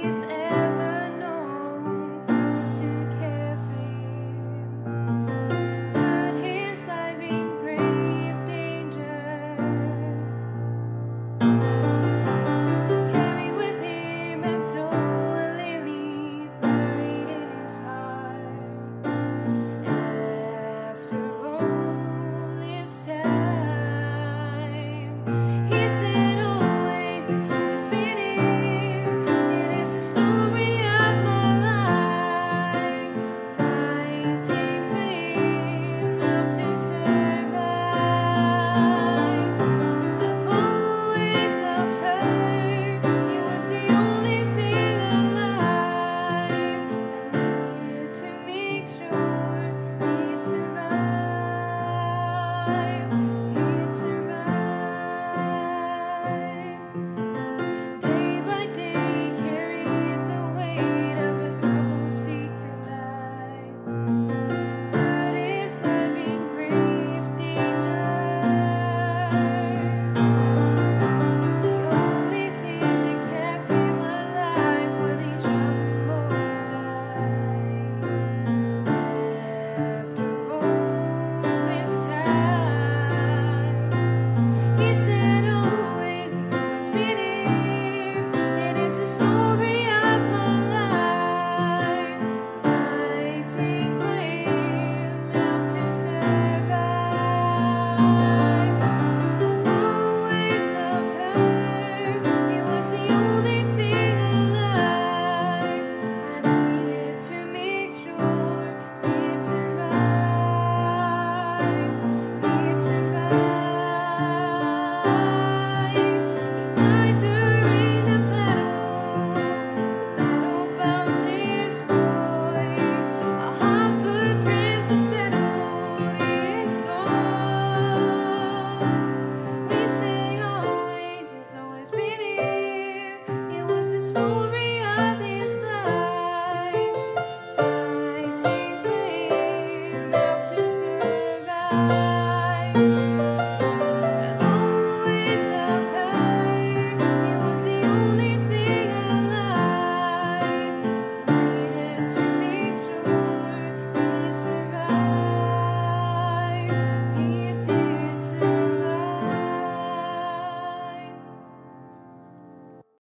breathe.